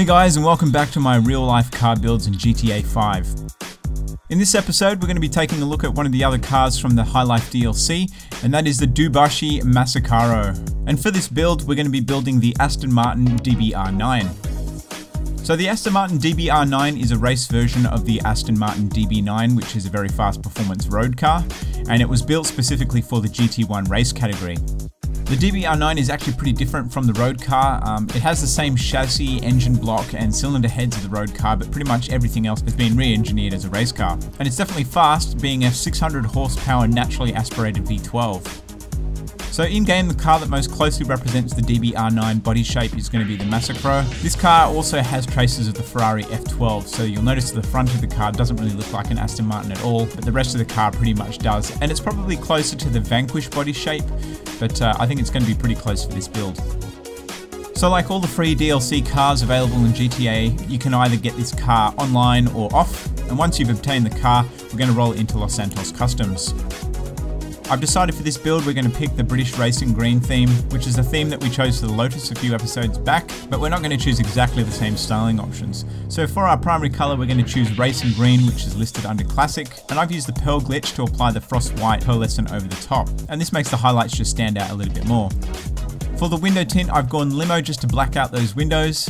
Hey guys, and welcome back to my real life car builds in GTA 5. In this episode, we're going to be taking a look at one of the other cars from the High Life DLC, and that is the Dewbauchee Massacro. And for this build, we're going to be building the Aston Martin DBR9. So the Aston Martin DBR9 is a race version of the Aston Martin DB9, which is a very fast performance road car, and it was built specifically for the GT1 race category. The DBR9 is actually pretty different from the road car. It has the same chassis, engine block and cylinder heads of the road car, but pretty much everything else has been re-engineered as a race car. And it's definitely fast, being a 600 horsepower naturally aspirated V12. So in game, the car that most closely represents the DBR9 body shape is going to be the Massacro. This car also has traces of the Ferrari F12, so you'll notice the front of the car doesn't really look like an Aston Martin at all, but the rest of the car pretty much does. And it's probably closer to the Vanquish body shape, but I think it's going to be pretty close for this build. So like all the free DLC cars available in GTA, you can either get this car online or off, and once you've obtained the car, we're going to roll it into Los Santos Customs. I've decided for this build we're going to pick the British Racing Green theme, which is a theme that we chose for the Lotus a few episodes back, but we're not going to choose exactly the same styling options. So for our primary colour we're going to choose Racing Green, which is listed under Classic, and I've used the Pearl Glitch to apply the Frost White pearlescent over the top, and this makes the highlights just stand out a little bit more. For the window tint I've gone Limo just to black out those windows.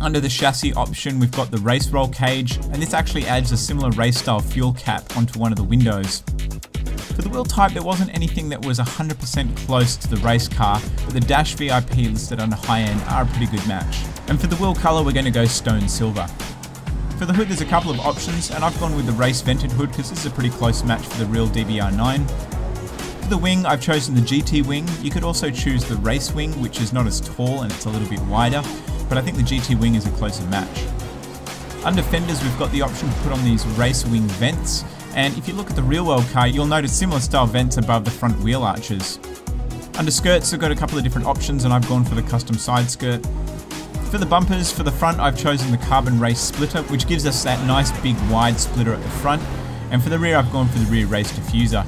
Under the chassis option we've got the Race Roll Cage, and this actually adds a similar race style fuel cap onto one of the windows. For the wheel type, there wasn't anything that was 100% close to the race car, but the Dash VIP listed under high end are a pretty good match. And for the wheel colour, we're going to go Stone Silver. For the hood, there's a couple of options, and I've gone with the race vented hood because this is a pretty close match for the real DBR9. For the wing, I've chosen the GT wing. You could also choose the race wing, which is not as tall and it's a little bit wider, but I think the GT wing is a closer match. Under fenders, we've got the option to put on these race wing vents. And if you look at the real world car, you'll notice similar style vents above the front wheel arches. Under skirts, I've got a couple of different options and I've gone for the custom side skirt. For the bumpers, for the front, I've chosen the carbon race splitter, which gives us that nice big wide splitter at the front. And for the rear, I've gone for the rear race diffuser.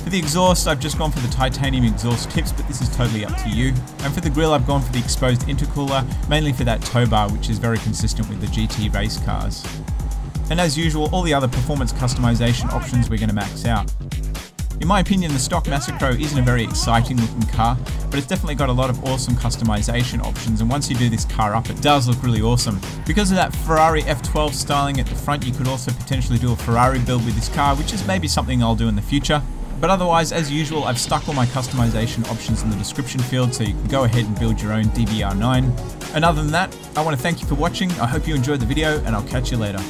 For the exhaust, I've just gone for the titanium exhaust tips, but this is totally up to you. And for the grille, I've gone for the exposed intercooler, mainly for that tow bar, which is very consistent with the GT race cars. And as usual, all the other performance customization options we're going to max out. In my opinion, the stock Massacro isn't a very exciting looking car, but it's definitely got a lot of awesome customization options, and once you do this car up, it does look really awesome. Because of that Ferrari F12 styling at the front, you could also potentially do a Ferrari build with this car, which is maybe something I'll do in the future. But otherwise, as usual, I've stuck all my customization options in the description field, so you can go ahead and build your own DBR9. And other than that, I want to thank you for watching, I hope you enjoyed the video, and I'll catch you later.